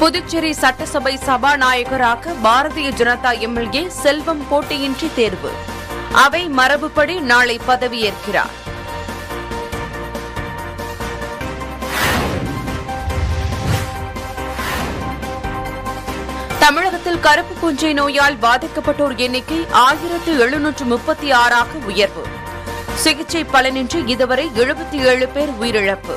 புதுச்சேரி சட்டசபை சபாநாயகராக பாரதிய ஜனதா எம்எல்ஏ செல்வம் போட்டியின்றி தேர்வு. அவை மரபுப்படி நாளை பதவியேற்கிறார். தமிழகத்தில் கருப்பு பூஞ்சை நோயால் பாதிக்கப்பட்டோர் எண்ணிக்கை 1736 உயர்வு. சிகிச்சை பலனின்றி இதுவரை 77 பேர் உயிரிழப்பு.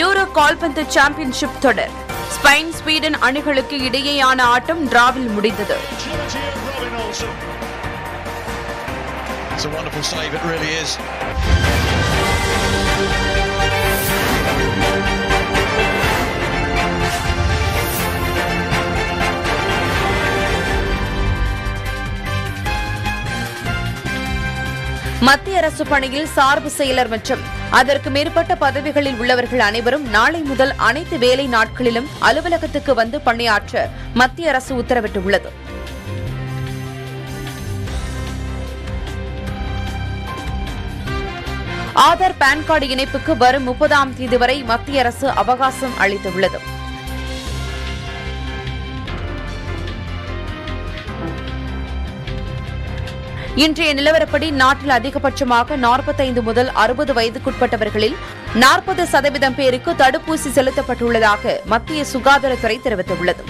யூரோ கால்பந்து சாம்பியன்ஷிப் தொடர். ஸ்பெயின் ஸ்வீடன் அணிகளுக்கு இடையேயான ஆட்டம் டிராவில் முடிந்தது. மத்திய அரசு பணியில் சார்பு செயலர் மற்றும் அதற்கு மேற்பட்ட பதவிகளில் உள்ளவர்கள் அனைவரும் நாளை முதல் அனைத்து வேலை நாட்களிலும் அலுவலகத்துக்கு வந்து பணியாற்ற மத்திய அரசு உத்தரவிட்டுள்ளது. ஆதார் பான் கார்டு இணைப்புக்கு வரும் 30ஆம் தேதி வரை மத்திய அரசு அவகாசம் அளித்துள்ளது. இன்றைய நிலவரப்படி நாட்டில் அதிகபட்சமாக 45 முதல் 60 வயதுக்குட்பட்டவர்களில் 40% பேருக்கு தடுப்பூசி செலுத்தப்பட்டுள்ளதாக மத்திய சுகாதாரத்துறை தெரிவித்துள்ளது.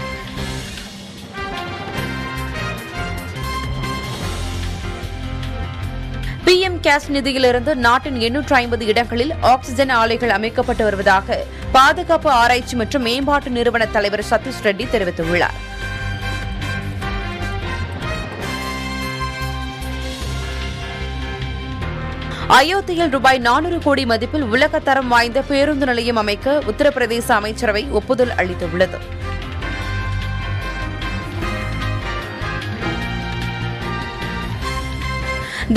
பிஎம் கேர்ஸ் நிதியிலிருந்து நாட்டின் 850 இடங்களில் ஆக்ஸிஜன் ஆலைகள் அமைக்கப்பட்டு வருவதாக பாதுகாப்பு ஆராய்ச்சி மற்றும் மேம்பாட்டு நிறுவன தலைவர் சதீஷ் ரெட்டி தெரிவித்துள்ளார். அயோத்தியில் ரூபாய் 400 கோடி மதிப்பில் உலகத்தரம் வாய்ந்த பேருந்து நிலையம் அமைக்க உத்தரப்பிரதேச அமைச்சரவை ஒப்புதல் அளித்துள்ளது.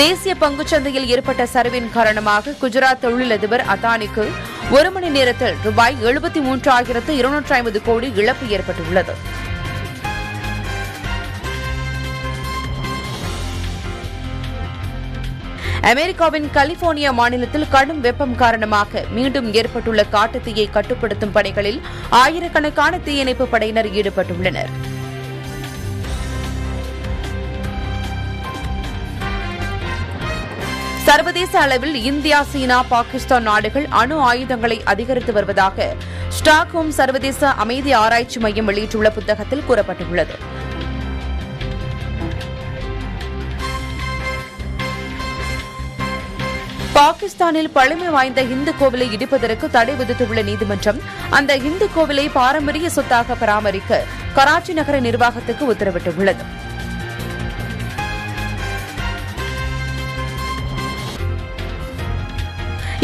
தேசிய பங்குச்சந்தையில் ஏற்பட்ட சரிவின் காரணமாக குஜராத் தொழிலதிபர் அதானிக்கு 1 மணி நேரத்தில் ரூபாய் 73,250 கோடி இழப்பு ஏற்பட்டுள்ளது. அமெரிக்காவின் கலிபோர்னியா மாநிலத்தில் கடும் வெப்பம் காரணமாக மீண்டும் ஏற்பட்டுள்ள காட்டுத்தீயை கட்டுப்படுத்தும் பணிகளில் ஆயிரக்கணக்கான தீயணைப்புப் படையினர் ஈடுபட்டுள்ளனர். சர்வதேச அளவில் இந்தியா, சீனா, பாகிஸ்தான் நாடுகள் அணு ஆயுதங்களை அதிகரித்து வருவதாக ஸ்டாக்ஹோம் சர்வதேச அமைதி ஆராய்ச்சி மையம் வெளியிட்டுள்ள புத்தகத்தில் கூறப்பட்டுள்ளது. பாகிஸ்தானில் பழமை வாய்ந்த இந்து கோவிலை இடிப்பதற்கு தடை விதித்துள்ள நீதிமன்றம் அந்த இந்து கோவிலை பாரம்பரிய சொத்தாக பராமரிக்க கராச்சி நகர நிர்வாகத்துக்கு உத்தரவிட்டுள்ளது.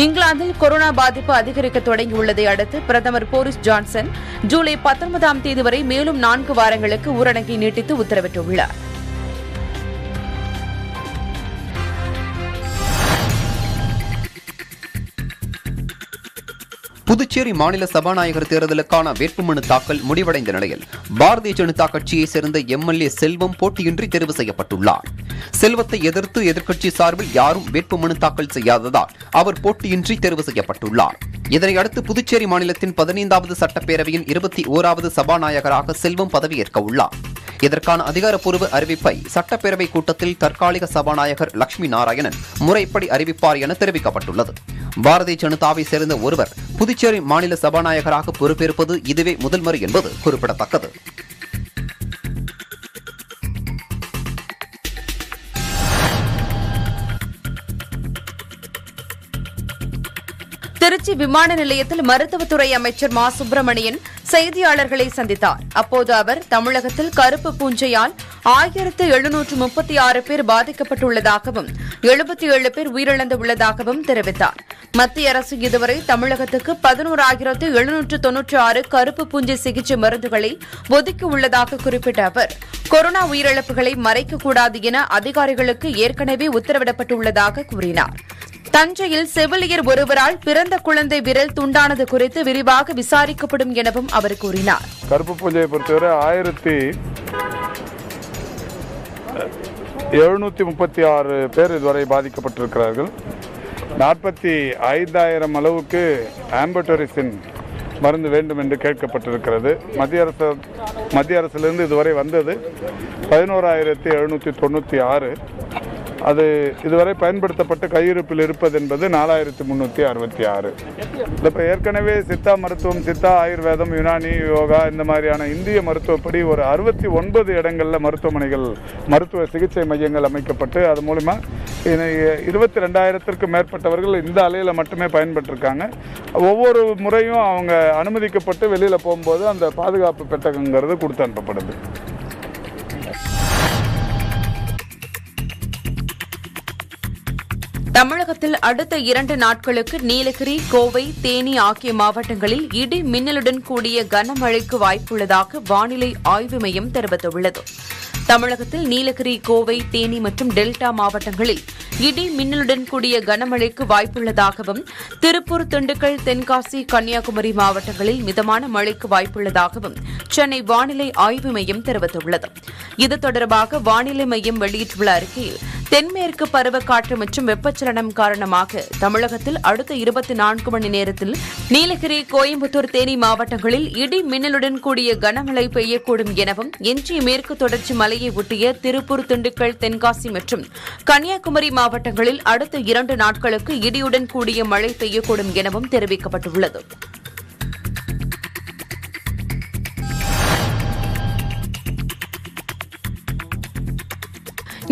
இங்கிலாந்தில் கொரோனா பாதிப்பு அதிகரிக்க தொடங்கியுள்ளதை அடுத்து பிரதமர் போரிஸ் ஜான்சன் ஜூலை 19ஆம் தேதி வரை மேலும் 4 வாரங்களுக்கு ஊரடங்கை நீட்டித்து உத்தரவிட்டுள்ளார். புதுச்சேரி மாநில சபாநாயகர் தேர்தலுக்கான வேட்புமனு தாக்கல் முடிவடைந்த நிலையில் பாரதிய ஜனதா கட்சியைச் சேர்ந்த எம்எல்ஏ செல்வம் போட்டியின்றி தேர்வு செய்யப்பட்டுள்ளார். செல்வத்தை எதிர்த்து எதிர்க்கட்சி சார்பில் யாரும் வேட்புமனு தாக்கல் செய்யாததால் அவர் போட்டியின்றி தேர்வு செய்யப்பட்டுள்ளார். இதனையடுத்து புதுச்சேரி மாநிலத்தின் 15வது சட்டப்பேரவையின் 21வது சபாநாயகராக செல்வம் பதவியேற்க உள்ளார். இதற்கான அதிகாரப்பூர்வ அறிவிப்பை சட்டப்பேரவை கூட்டத்தில் தற்காலிக சபாநாயகர் லட்சுமி நாராயணன் முறைப்படி அறிவிப்பார் என தெரிவிக்கப்பட்டுள்ளது. பாரதிய ஜனதாவை சேர்ந்த ஒருவர் புதுச்சேரி மாநில சபாநாயகராக பொறுப்பேற்பது இதுவே முதல் முறை என்பது குறிப்பிடத்தக்கது. திருச்சி விமான நிலையத்தில் மருத்துவத்துறை அமைச்சர் மா. சுப்பிரமணியன் செய்தியாளர்களை சந்தித்தார். அப்போது அவர் தமிழகத்தில் கருப்பு பூஞ்சையால் 1736 பேர் பாதிக்கப்பட்டுள்ளதாகவும் 77 பேர் உயிரிழந்துள்ளதாகவும் தெரிவித்தார். மத்திய அரசு இதுவரை தமிழகத்துக்கு 11796 கருப்பு பூஞ்சை சிகிச்சை மருந்துகளை ஒதுக்கியுள்ளதாக குறிப்பிட்ட அவர், கொரோனா உயிரிழப்புகளை மறைக்கக்கூடாது என அதிகாரிகளுக்கு ஏற்கனவே உத்தரவிடப்பட்டுள்ளதாக கூறினார். தஞ்சையில் செவிலியர் ஒருவரால் பிறந்த குழந்தை விரல் துண்டானது குறித்து விரிவாக விசாரிக்கப்படும் எனவும் அவர் கூறினார். கருப்பு பூஞ்சையை பொறுத்தவரை 1736 பேர் இதுவரை பாதிக்கப்பட்டிருக்கிறார்கள். 45,000 அளவுக்கு ஆம்பட்டோரிசின் மருந்து வேண்டும் என்று கேட்கப்பட்டிருக்கிறது. மத்திய அரசிலிருந்து இதுவரை வந்தது 11,796. அது இதுவரை பயன்படுத்தப்பட்ட கையிருப்பில் இருப்பது என்பது 4,366. இப்போ ஏற்கனவே சித்தா மருத்துவம், சித்தா ஆயுர்வேதம், யுனானி, யோகா இந்த மாதிரியான இந்திய மருத்துவப்படி ஒரு 69 இடங்களில் மருத்துவ சிகிச்சை மையங்கள் அமைக்கப்பட்டு அது மூலமா 22,000க்கும் மேற்பட்டவர்கள் இந்த அலையில் மட்டுமே பயன்பட்டிருக்காங்க. ஒவ்வொரு முறையும் அவங்க அனுமதிக்கப்பட்டு வெளியில் போகும்போது அந்த பாதுகாப்பு பெட்டகங்கிறது கொடுத்து அனுப்பப்படுது. தமிழகத்தில் அடுத்த 2 நாட்களுக்கு நீலகிரி, கோவை, தேனி ஆகிய மாவட்டங்களில் இடி மின்னலுடன் கூடிய கனமழைக்கு வாய்ப்புள்ளதாக வானிலை ஆய்வு மையம் தெரிவித்துள்ளது. தமிழகத்தில் நீலகிரி, கோவை, தேனி மற்றும் டெல்டா மாவட்டங்களில் இடி மின்னலுடன் கூடிய கனமழைக்கு வாய்ப்புள்ளதாகவும், திருப்பூர், திண்டுக்கல், தென்காசி, கன்னியாகுமரி மாவட்டங்களில் மிதமான மழைக்கு வாய்ப்புள்ளதாகவும் சென்னை வானிலை ஆய்வு மையம் தெரிவித்துள்ளது. இது தொடர்பாக வானிலை மையம் வெளியிட்டுள்ள அறிக்கையில், தென்மேற்கு பருவக்காற்று மற்றும் வெப்பச்சலனம் காரணமாக தமிழகத்தில் அடுத்த 24 மணி நேரத்தில் நீலகிரி, கோயம்புத்தூர், தேனி மாவட்டங்களில் இடி மின்னலுடன் கூடிய கனமழை பெய்யக்கூடும் எனவும், இன்றைய மேற்கு தொடர்ச்சி மலையை ஒட்டிய திருப்பூர், திண்டுக்கல், தென்காசி மற்றும் கன்னியாகுமரி மாவட்டங்களில் அடுத்த 2 நாட்களுக்கு இடியுடன் கூடிய மழை பெய்யக்கூடும் எனவும் தெரிவிக்கப்பட்டுள்ளது.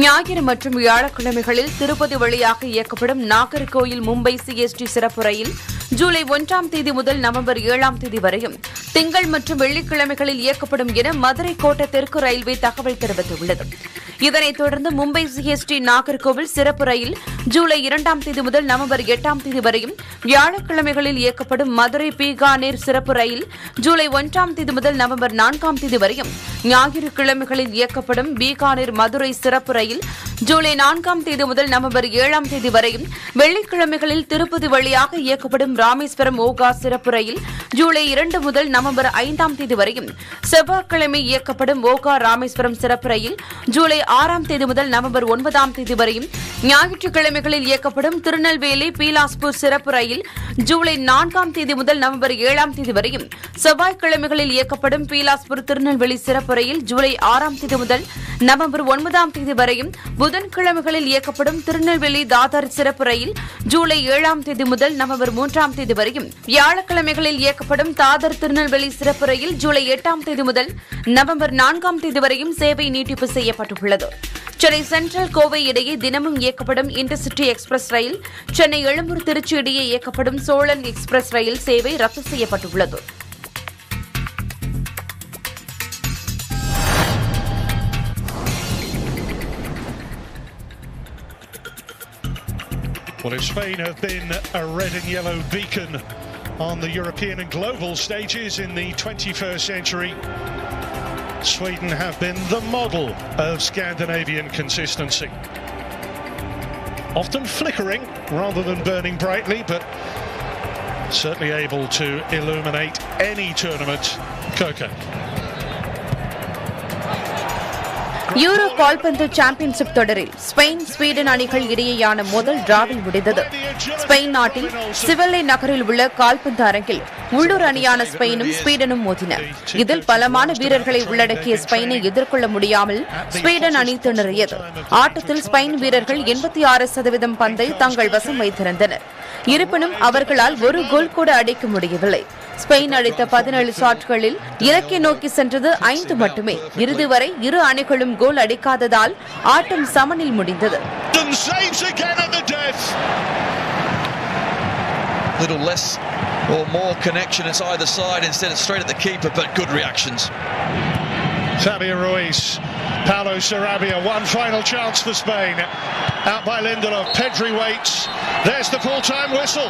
ஞாயிறு மற்றும் வியாழக்கிழமைகளில் திருப்பதி வழியாக இயக்கப்படும் நாகர்கோயில் மும்பை CST சிறப்பு ரயில் ஜூலை 1 முதல் நவம்பர் 7 வரையும் திங்கள் மற்றும் வெள்ளிக்கிழமைகளில் இயக்கப்படும் என மதுரை கோட்ட தெற்கு ரயில்வே தகவல் தெரிவித்துள்ளது. இதனைத் தொடர்ந்து மும்பை CST நாகர்கோவில் சிறப்பு ரயில் ஜூலை 2 முதல் நவம்பர் 8 வரையும், வியாழக்கிழமைகளில் இயக்கப்படும் மதுரை பீகானேர் சிறப்பு ரயில் ஜூலை 1 முதல் நவம்பர் 4 வரையும், ஞாயிற்றுக்கிழமைகளில் இயக்கப்படும் பீகானேர் மதுரை சிறப்பு ரயில் ஜூலை 4 முதல் நவம்பர் 7 வரையும், வெள்ளிக்கிழமைகளில் திருப்பதி வழியாக இயக்கப்படும் ராமேஸ்வரம் ஓகா சிறப்பு ரயில் ஜூலை 2 முதல் நவம்பர் 5 வரையும், செவ்வாய்க்கிழமை இயக்கப்படும் ஓகா ராமேஸ்வரம் சிறப்பு ரயில் ஜூலை 6 முதல் நவம்பர் 9 வரையும், ஞாயிற்றுக்கிழமைகளில் இயக்கப்படும் திருநெல்வேலி பீலாஸ்பூர் சிறப்பு ரயில் ஜூலை 4 முதல் நவம்பர் 7 வரையும், செவ்வாய்க்கிழமைகளில் இயக்கப்படும் பீலாஸ்பூர் திருநெல்வேலி சிறப்பு ரயில் ஜூலை 6 முதல் நவம்பர் 9 வரையும், புதன்கிழமைகளில் இயக்கப்படும் திருநெல்வேலி தாதர் சிறப்பு ரயில் ஜூலை 7 முதல் நவம்பர் 3 வரையும், வியாழக்கிழமைகளில் இயக்கப்படும் தாதர் திருநெல்வேலி சிறப்பு ரயில் ஜூலை 8 முதல் நவம்பர் 4 வரையும் சேவை நீட்டிப்பு செய்யப்பட்டுள்ளது. சென்னை சென்ட்ரல், கோவை இடையே தினமும் இயக்கப்படும் intercity express rail, Chennai Egmore, Tiruchi இடையே இயக்கப்படும் சோழன் எக்ஸ்பிரஸ் ரயில் சேவை ரத்து செய்யப்பட்டுள்ளது. Well, if Spain have been a red and yellow beacon on the European and global stages in the 21st century, Sweden have been the model of Scandinavian consistency. Often flickering rather than burning brightly, but certainly able to illuminate any tournament. Coco. Euro கால்பந்து championship தொடரில் Spain, Sweden அணிகள் இடையேயான மோதல் டிராவில் முடிந்தது. Spain நாட்டில் சிவல்லை நகரில் உள்ள கால்பந்து அரங்கில் உள்ளூர் அணியான ஸ்பெயினும் ஸ்வீடனும் மோதின. இதில் பலமான வீரர்களை உள்ளடக்கிய ஸ்பெயினை எதிர்கொள்ள முடியாமல் ஸ்வீடன் அணி திணறியது. ஆட்டத்தில் ஸ்பெயின் வீரர்கள் 86% பந்தை தங்கள் வசம் வைத்திருந்தனர். இருப்பினும் அவர்களால் ஒரு கோல் கூட அடிக்க முடியவில்லை. ஸ்பெயின் அடித்த 17 ஷாட்களில் இலக்கை நோக்கி சென்றது 5 மட்டுமே. இறுதி வரை இரு அணிகளும் கோல் அடிக்காததால் ஆட்டம் சமனில் முடிந்தது. Little less or more connection as either side instead of straight at the keeper, but good reactions. Fabian Ruiz Paulo Sarabia, one final chance for Spain. Out by Lindelof, Pedri waits. There's the full-time whistle.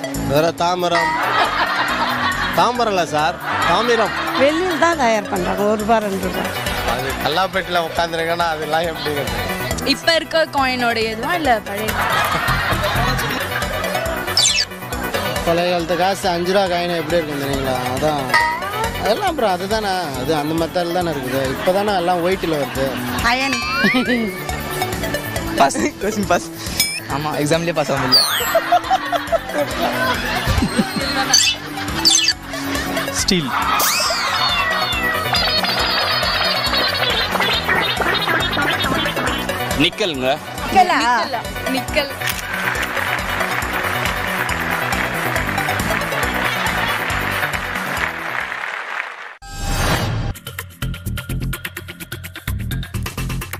There are Tamaram. Tamaralazar. Tamiram. Well, that I have under bar and river. I love it. Love Kandragana. The life of the Iperka coin or I love it. Palaiyal tagas anjura gaine update kondenila. Ada, allam prada thana. Ada andu matal thana irukku. Ippadana allam weight la varudhu. Ayan. Pass. Question pass. Ama exam le pass avilla. Steel. Nickel nga. Nickel. Nickel.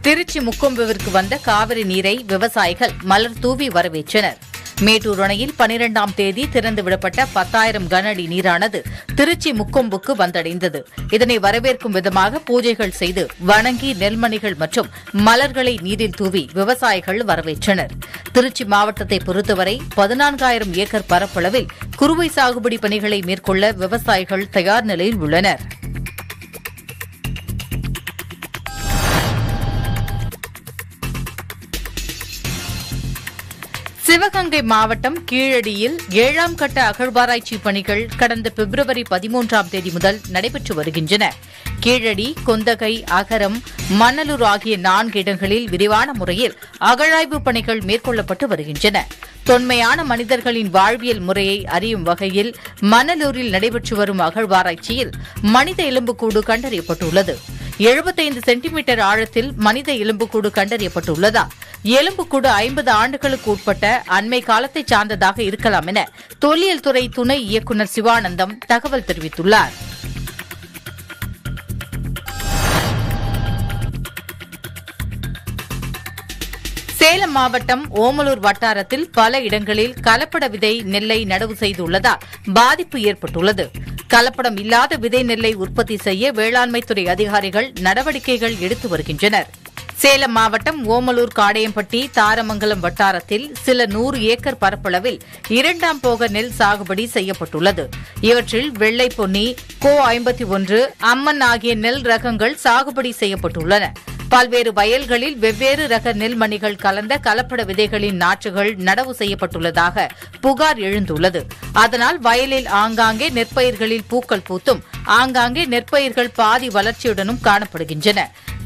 Trichy முக்கொம்புவிற்கு வந்த காவிரி நீரை விவசாயிகள் மலர் தூவி வரவேற்றனர். மேட்டூர் அணையில் 12ஆம் தேதி திறந்துவிடப்பட்ட 10,000 கனஅடி நீரானது திருச்சி முக்கொம்புக்கு வந்தடைந்தது. இதனை வரவேற்கும் விதமாக பூஜைகள் செய்து வணங்கி நெல்மணிகள் மற்றும் மலர்களை நீரில் தூவி விவசாயிகள் வரவேற்றனர். திருச்சி மாவட்டத்தை பொறுத்தவரை 14,000 ஏக்கர் பரப்பளவில் குறுவை சாகுபடி பணிகளை மேற்கொள்ள விவசாயிகள் தயார் நிலையில் உள்ளனர். சிவகங்கை மாவட்டம் கீழடியில் 7ஆம் கட்ட அகழ்வாராய்ச்சி பணிகள் கடந்த பிப்ரவரி 13ஆம் தேதி முதல் நடைபெற்று வருகின்றன. கீழடி, கொந்தகை, அகரம், மணலூர் ஆகிய 4 இடங்களில் விரிவான முறையில் அகழாய்வு பணிகள் மேற்கொள்ளப்பட்டு வருகின்றன. தொன்மையான மனிதர்களின் வாழ்வியல் முறையை அறியும் வகையில் மணலூரில் நடைபெற்று வரும் அகழ்வாராய்ச்சியில் மனித எலும்புக்கூடு கண்டறியப்பட்டுள்ளது. 75 சென்டிமீட்டர் ஆழத்தில் மனித எலும்புக்கூடு கண்டறியப்பட்டுள்ளதால் எலும்புக்கூடு 50 ஆண்டுகளுக்கு உட்பட்ட அண்மை காலத்தை சார்ந்ததாக இருக்கலாம் என தொல்லியல் துறை துணை இயக்குநர் சிவானந்தம் தகவல் தெரிவித்துள்ளார். சேலம் மாவட்டம் ஓமலூர் வட்டாரத்தில் பல இடங்களில் கலப்பட விதை நெல்லை நடவு செய்துள்ளதால் பாதிப்பு ஏற்பட்டுள்ளது. கலப்படம் இல்லாத விதை நெல்லை உற்பத்தி செய்ய வேளாண்மைத்துறை அதிகாரிகள் நடவடிக்கைகள் எடுத்து வருகின்றனர். சேலம் மாவட்டம் ஓமலூர் காடையம்பட்டி தாரமங்கலம் வட்டாரத்தில் சில 100 ஏக்கர் பரப்பளவில் 2ஆம் போக நெல் சாகுபடி செய்யப்பட்டுள்ளது. இவற்றில் வெள்ளை பொன்னி, கோ 51, அம்மன் ஆகிய நெல் ரகங்கள் சாகுபடி செய்யப்பட்டுள்ளன. பல்வேறு வயல்களில் வெவ்வேறு ரக நெல்மணிகள் கலந்த கலப்பட விதைகளின் நாற்றுகள் நடவு செய்யப்பட்டுள்ளதாக புகார் எழுந்துள்ளது. அதனால் வயலில் ஆங்காங்கே நெற்பயிர்களில் பூக்கள் பூத்தும் ஆங்காங்கே நெற்பயிர்கள் பாதி வளர்ச்சியுடனும் காணப்படுகின்றன.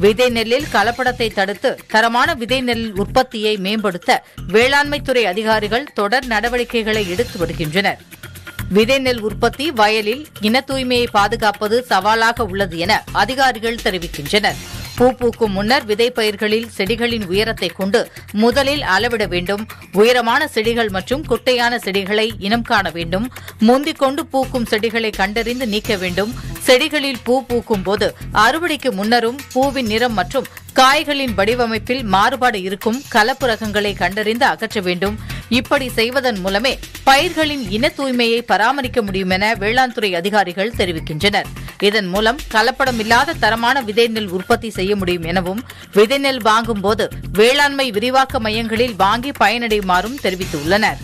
விதை நெல்லில் கலப்படத்தை தடுத்து தரமான விதை நெல் உற்பத்தியை மேம்படுத்த வேளாண்மைத்துறை அதிகாரிகள் தொடர் நடவடிக்கைகளை எடுத்து வருகின்றனர். விதை நெல் உற்பத்தி வயலில் இன தூய்மையை பாதுகாப்பது சவாலாக உள்ளது என அதிகாரிகள் தெரிவிக்கின்றனர். பூ பூக்கும் முன்னர் விதை பயிர்களில் செடிகளின் உயரத்தை கொண்டு முதலில் அளவிட வேண்டும். உயரமான செடிகள் மற்றும் குட்டையான செடிகளை இனம் காண வேண்டும். முந்திக் கொண்டு பூக்கும் செடிகளை கண்டறிந்து நீக்க வேண்டும். செடிகளில் பூ பூக்கும் போது அறுவடைக்கு முன்னரும் பூவின் நிறம் மற்றும் காய்களின் வடிவமைப்பில் மாறுபாடு இருக்கும் கலப்பு ரகங்களை கண்டறிந்து அகற்ற வேண்டும். இப்படி செய்வதன் மூலமே பயிர்களின் இன தூய்மையை பராமரிக்க முடியும் என வேளாண் துறை அதிகாரிகள் தெரிவிக்கின்றனர். இதன் மூலம் கலப்படம் இல்லாத தரமான விதை நெல் உற்பத்தி செய்ய முடியும் எனவும் விதை நெல் வாங்கும் போது வேளாண்மை விரிவாக்க மையங்களில் வாங்கி பயனடையுமாறும் தெரிவித்துள்ளனர்.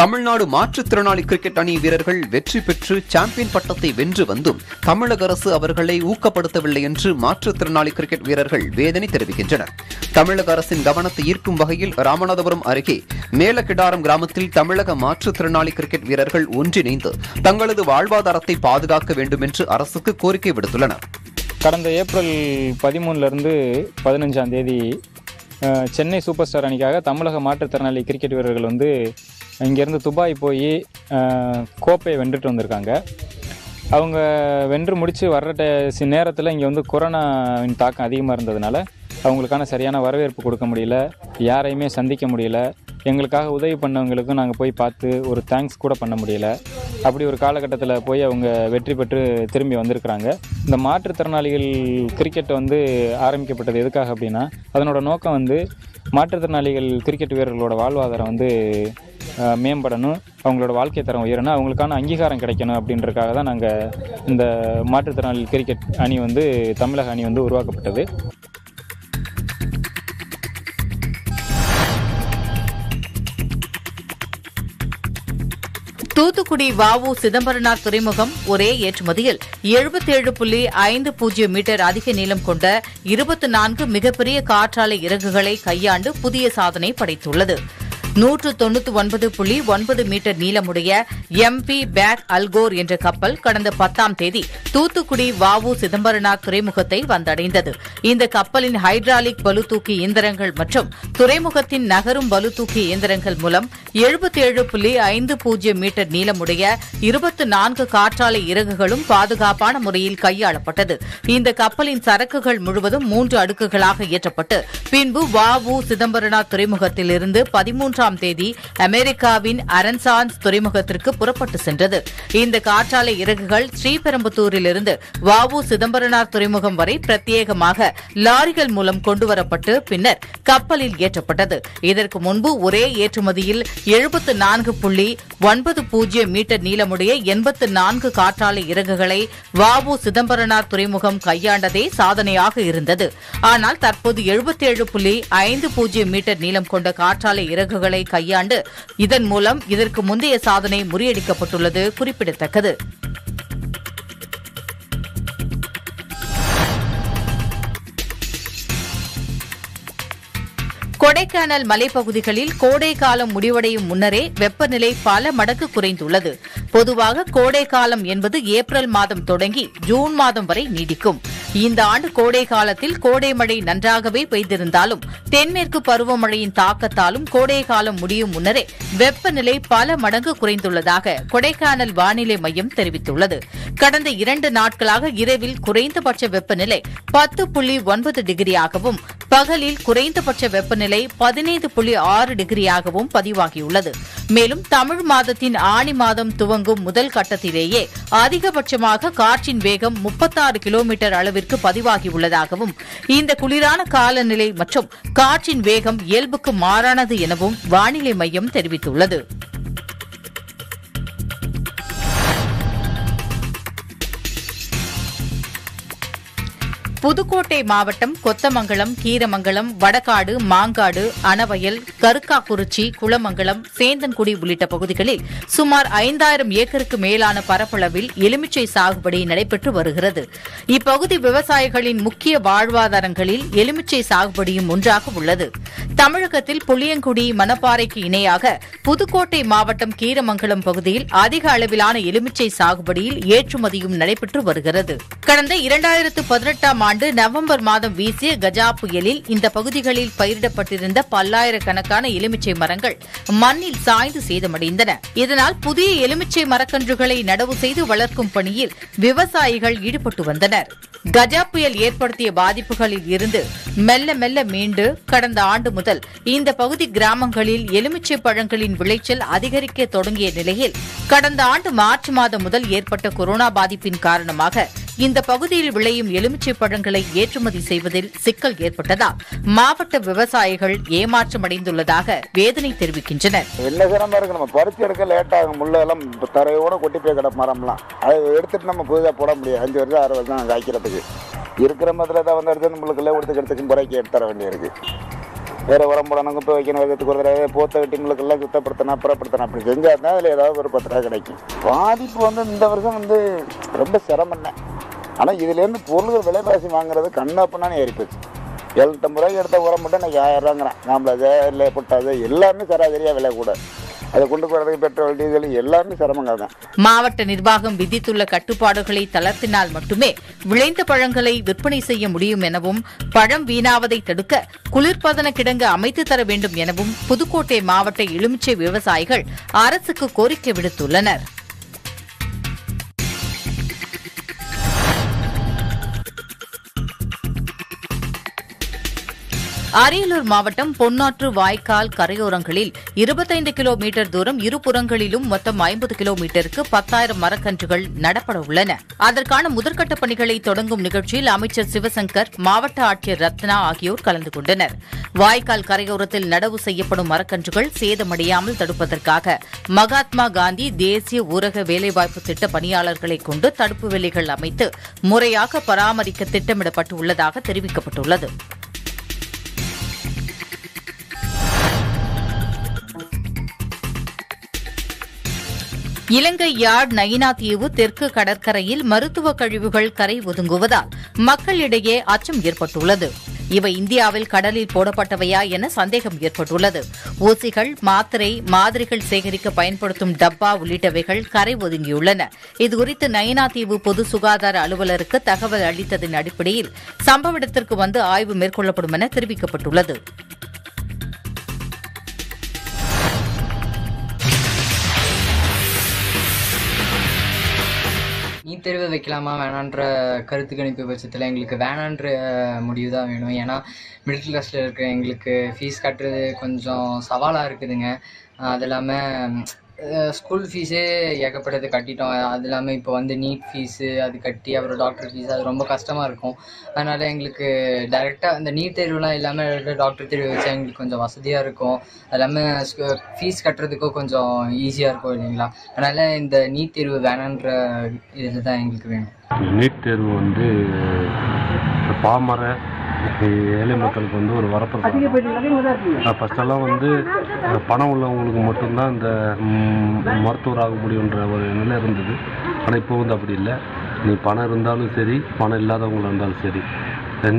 தமிழ்நாடு மாற்றுத்திறனாளி கிரிக்கெட் அணி வீரர்கள் வெற்றி பெற்று சாம்பியன் பட்டத்தை வென்று வந்தும் தமிழக அரசு அவர்களை ஊக்கப்படுத்தவில்லை என்று மாற்றுத்திறனாளி கிரிக்கெட் வீரர்கள் வேதனை தெரிவிக்கின்றனர். தமிழக அரசின் கவனத்தை ஈர்க்கும் வகையில் ராமநாதபுரம் அருகே மேலக்கிடாரம் கிராமத்தில் தமிழக மாற்றுத்திறனாளி கிரிக்கெட் வீரர்கள் ஒன்றிணைந்து தங்களது வாழ்வாதாரத்தை பாதுகாக்க வேண்டும் என்று அரசுக்கு கோரிக்கை விடுத்துள்ளனர். கடந்த ஏப்ரல் 13லிருந்து 15ஆம் தேதி சென்னை சூப்பர் ஸ்டார் அணிக்காக தமிழக மாற்றுத்திறனாளி கிரிக்கெட் வீரர்கள் வந்து இங்கேருந்து துபாய் போய் கோப்பையை வென்றுட்டு வந்திருக்காங்க. அவங்க வென்று முடித்து வர்ற நேரத்தில் இங்கே வந்து கொரோனாவின் தாக்கம் அதிகமாக இருந்ததுனால அவங்களுக்கான சரியான வரவேற்பு கொடுக்க முடியல, யாரையுமே சந்திக்க முடியல, எங்களுக்காக உதவி பண்ணவங்களுக்கும் நாங்கள் போய் பார்த்து ஒரு தேங்க்ஸ் கூட பண்ண முடியல. அப்படி ஒரு காலகட்டத்தில் போய் அவங்க வெற்றி பெற்று திரும்பி வந்திருக்கிறாங்க. இந்த மாற்றுத்திறனாளிகள் கிரிக்கெட் வந்து ஆரம்பிக்கப்பட்டது எதுக்காக அப்படின்னா, அதனோட நோக்கம் வந்து மாற்றுத்திறனாளிகள் கிரிக்கெட் வீரர்களோட வாழ்வாதாரம் வந்து மேம்படணும், அவங்களோட வாழ்க்கை தரம் உயரணும், அவங்களுக்கான அங்கீகாரம் கிடைக்கணும் அப்படின்றதுக்காக தான் நாங்கள் இந்த மாற்றுத்திறனாளி கிரிக்கெட் அணி வந்து தமிழக அணி வந்து உருவாக்கப்பட்டது. தூத்துக்குடி வாவு சிதம்பரனார் துறைமுகம் ஒரே ஏற்றுமதியில் 77.50 மீட்டர் அதிக நீளம் கொண்ட 24 மிகப்பெரிய காற்றாலை இறகுகளை கையாண்டு புதிய சாதனை படைத்துள்ளது. 199.9 மீட்டர் நீளமுடைய எம்பி பேக் அல்கோர் என்ற கப்பல் கடந்த 10ஆம் தேதி தூத்துக்குடி வாவு சிதம்பரனார் துறைமுகத்தை வந்தடைந்தது. இந்த கப்பலின் ஹைட்ராலிக் பளுதூக்கி இயந்திரங்கள் மற்றும் துறைமுகத்தின் நகரும் பளுதூக்கி இயந்திரங்கள் மூலம் 77.50 மீட்டர் நீளமுடைய 24 காற்றாலை இறகுகளும் பாதுகாப்பான முறையில் கையாளப்பட்டது. இந்த கப்பலின் சரக்குகள் முழுவதும் 3 அடுக்குகளாக ஏற்றப்பட்டு பின்பு வாவு சிதம்பரனார் துறைமுகத்திலிருந்து 13ஆம் தேதி அமெரிக்காவின் அரன்சான்ஸ் துறைமுகத்திற்கு புறப்பட்டு சென்றது. இந்த காற்றாலை இறகுகள் ஸ்ரீபெரும்புத்தூரிலிருந்து வாவு சிதம்பரனார் துறைமுகம் வரை பிரத்யேகமாக லாரிகள் மூலம் கொண்டுவரப்பட்டு பின்னர் கப்பலில் ஏற்றப்பட்டது. இதற்கு முன்பு ஒரே ஏற்றுமதியில் 74.90 மீட்டர் நீளமுடைய 84 காற்றாலை இறகுகளை வாவு சிதம்பரனார் துறைமுகம் கையாண்டதே சாதனையாக இருந்தது. ஆனால் தற்போது 77.50 மீட்டர் நீளம் கொண்ட காற்றாலை இறகுகளை கையாண்டு இதன் மூலம் இதற்கு முந்தைய சாதனை முறியடிக்கப்பட்டுள்ளது குறிப்பிடத்தக்கது. கொடைக்கானல் மலைப்பகுதிகளில் கோடை காலம் முடிவடையும் முன்னரே வெப்பநிலை பல மடங்கு குறைந்துள்ளது. பொதுவாக கோடை காலம் என்பது ஏப்ரல் மாதம் தொடங்கி ஜூன் மாதம் வரை நீடிக்கும். இந்த ஆண்டு கோடை காலத்தில் கோடை மழை நன்றாகவே பெய்திருந்தாலும் தென்மேற்கு பருவமழையின் தாக்கத்தாலும் கோடை காலம் முடியும் முன்னரே வெப்பநிலை பல மடங்கு குறைந்துள்ளதாக கொடைக்கானல் வானிலை மையம் தெரிவித்துள்ளது. கடந்த 2 நாட்களாக இரவில் குறைந்தபட்ச வெப்பநிலை 10.9 டிகிரியாகவும் பகலில் குறைந்தபட்ச வெப்பநிலை 15.6 டிகிரியாகவும் பதிவாகியுள்ளது. மேலும் தமிழ் மாதத்தின் ஆணி மாதம் துவங்கும் முதல் கட்டத்திலேயே அதிகபட்சமாக காற்றின் வேகம் 36 கிலோமீட்டர் அளவிற்கு பதிவாகியுள்ளதாகவும் இந்த குளிரான காலநிலை மற்றும் காற்றின் வேகம் இயல்புக்கு மாறானது எனவும் வானிலை மையம் தெரிவித்துள்ளது. புதுக்கோட்டை மாவட்டம் கொத்தமங்கலம், கீரமங்கலம், வடகாடு, மாங்காடு, அணவயல், கருக்காக்குறிச்சி, குளமங்கலம், சேந்தன்குடி உள்ளிட்ட பகுதிகளில் சுமார் 5000 ஏக்கருக்கு மேலான பரப்பளவில் எலுமிச்சை சாகுபடி நடைபெற்று வருகிறது. இப்பகுதி விவசாயிகளின் முக்கிய வாழ்வாதாரங்களில் எலுமிச்சை சாகுபடியும் ஒன்றாக உள்ளது. தமிழகத்தில் புளியங்குடி, மணப்பாறைக்கு இணையாக புதுக்கோட்டை மாவட்டம் கீரமங்கலம் பகுதியில் அதிக அளவிலான எலுமிச்சை சாகுபடியில் ஏற்றுமதியும் நடைபெற்று வருகிறது. கடந்த 2018ஆம் ஆண்டு நவம்பர் மாதம் வீசிய கஜா புயலில் இந்த பகுதிகளில் பயிரிடப்பட்டிருந்த பல்லாயிரக்கணக்கான எலுமிச்சை மரங்கள் மண்ணில் சாய்ந்து சேதமடைந்தன. இதனால் புதிய எலுமிச்சை மரக்கன்றுகளை நடவு செய்து வளர்க்கும் பணியில் விவசாயிகள் ஈடுபட்டு வந்தனர். கஜா புயல் ஏற்படுத்திய பாதிப்புகளில் இருந்து மெல்ல மெல்ல மீண்டு கடந்த ஆண்டு முதல் இந்த பகுதி கிராமங்களில் எலுமிச்சை பழங்களின் விளைச்சல் அதிகரிக்க தொடங்கிய நிலையில் கடந்த ஆண்டு மார்ச் மாதம் முதல் ஏற்பட்ட கொரோனா பாதிப்பின் காரணமாக இந்த பகுதியில் விளையும் எலுமிச்சை பழங்களை ஏற்றுமதி செய்வதில் சிக்கல் ஏற்பட்டதால் மாவட்ட விவசாயிகள் ஏமாற்றமடைந்துள்ளதாக வேதனை தெரிவிக்கின்றனர். இருக்கிற மதத்தில் தான் வந்து எடுத்து நம்மளுக்கு இல்லை ஒருத்தக்கெடுத்துக்கும் குறைக்க எடுத்துற வேண்டியிருக்கு. வேறு உரம் போடணும், இப்போ வைக்கணும், வைக்கிறதுக்கு ஒரு தடவை போத்த கட்டிங்களுக்கெல்லாம் சுத்தப்படுத்தணும், அப்புறப்படுத்தணும் அப்படி செஞ்சால் இருந்தால் அதில் ஏதாவது ஒரு 10 ரூபா கிடைக்கும். பாதிப்பு வந்து இந்த வருஷம் வந்து ரொம்ப சிரமம்னே. ஆனால் இதுலேருந்து பொருள்கள் விலைவாசி வாங்குறது கண்ணாப்பண்ணான்னு ஏறிப்போச்சு. 750 ரூபாய்க்கு எடுத்த உரம் மட்டும் எனக்கு 1000 ரூபாங்கிறேன். நம்மளது இல்லை போட்டாது எல்லாமே சராசரியாக விலை கூட அதை கொண்டு போகிறது பெட்ரோல் டீசல் எல்லாமே சிரமங்கள் தான். மாவட்ட நிர்வாகம் விதித்துள்ள கட்டுப்பாடுகளை தளர்த்தினால் மட்டுமே விளைந்த பழங்களை விற்பனை செய்ய முடியும் எனவும், பழம் வீணாவதை தடுக்க குளிர்பதன கிடங்கு அமைத்து தர வேண்டும் எனவும் புதுக்கோட்டை மாவட்ட எலுமிச்சை விவசாயிகள் அரசுக்கு கோரிக்கை விடுத்துள்ளனர். அரியலூர் மாவட்டம் பொன்னாற்று வாய்க்கால் கரையோரங்களில் 25 கிலோமீட்டர் தூரம் இருபுறங்களிலும் மொத்தம் 50 கிலோமீட்டருக்கு 10,000 மரக்கன்றுகள் நடப்பட உள்ளன. அதற்கான முதற்கட்ட பணிகளை தொடங்கும் நிகழ்ச்சியில் அமைச்சர் சிவசங்கர், மாவட்ட ஆட்சியர் ரத்னா ஆகியோர் கலந்து கொண்டனர். வாய்க்கால் கரையோரத்தில் நடவு செய்யப்படும் மரக்கன்றுகள் சேதமடையாமல் தடுப்பதற்காக மகாத்மா காந்தி தேசிய ஊரக வேலைவாய்ப்பு திட்ட பணியாளர்களை கொண்டு தடுப்பு வேலிகள் அமைத்து முறையாக பராமரிக்க திட்டமிடப்பட்டுள்ளதாக தெரிவிக்கப்பட்டுள்ளது. இலங்கை யாழ் நயினா தீவு தெற்கு கடற்கரையில் மருத்துவ கழிவுகள் கரை ஒதுங்குவதால் மக்களிடையே அச்சம் ஏற்பட்டுள்ளது. இவை இந்தியாவில் கடலில் போடப்பட்டவையா என சந்தேகம் ஏற்பட்டுள்ளது. ஊசிகள், மாத்திரை, மாதிரிகள் சேகரிக்க பயன்படுத்தும் டப்பா உள்ளிட்டவைகள் கரை ஒதுங்கியுள்ளன. இதுகுறித்து நயினா தீவு பொது சுகாதார அலுவலருக்கு தகவல் அளித்ததன் அடிப்படையில் சம்பவ இடத்திற்கு வந்து ஆய்வு மேற்கொள்ளப்படும் என தெரிவிக்கப்பட்டுள்ளது. நீத்தெருவை வைக்கலாமா வேணான்ற கருத்து கணிப்பு பட்சத்தில் எங்களுக்கு வேணான்ற முடிவு தான் வேணும். ஏன்னா மிடில் கிளாஸில் இருக்கிற எங்களுக்கு ஃபீஸ் கட்டுறது கொஞ்சம் சவாலாக இருக்குதுங்க. அது இல்லாமல் ஸ்கூல் ஃபீஸே ஏகப்பட்டது கட்டிட்டோம். அது இல்லாமல் இப்போ வந்து நீட் ஃபீஸு அது கட்டி அப்புறம் டாக்டர் ஃபீஸ் அது ரொம்ப கஷ்டமாக இருக்கும். அதனால் எங்களுக்கு டைரெக்டாக அந்த நீட் தேர்வுலாம் இல்லாமல் டாக்டர் தேர்வு வச்சா எங்களுக்கு கொஞ்சம் வசதியாக இருக்கும். அது இல்லாமல் ஃபீஸ் கட்டுறதுக்கும் கொஞ்சம் ஈஸியாக இருக்கும் இல்லைங்களா. அதனால் இந்த நீட் தேர்வு வேணான்ற இதில் தான் எங்களுக்கு வேணும். நீட் தேர்வு வந்து பாமர ஏழை மக்களுக்கு வந்து ஒரு வரப்பிரசாதம். ஃபஸ்ட்டெல்லாம் வந்து பணம் உள்ளவங்களுக்கு மட்டும்தான் இந்த மருத்துவர் ஆக முடியுன்ற ஒரு நிலை இருந்தது. ஆனால் இப்போ வந்து அப்படி இல்லை. நீ பணம் இருந்தாலும் சரி, பணம் இல்லாதவங்களாக இருந்தாலும் சரி,